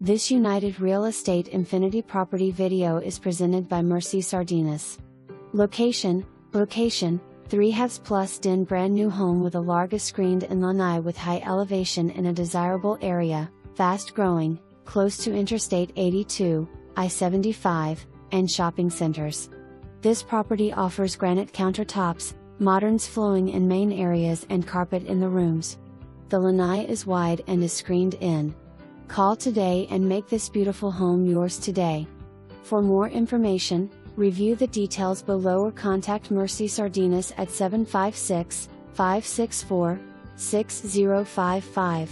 This United Real Estate Infinity property video is presented by Mercy Sardinas. Location, 3 halves plus den, brand new home with a larga screened in lanai with high elevation in a desirable area, fast growing, close to Interstate 82, I-75, and shopping centers. This property offers granite countertops, moderns flowing in main areas and carpet in the rooms. The lanai is wide and is screened in. Call today and make this beautiful home yours today. For more information, review the details below or contact Mercy Sardinas at 756-564-6055.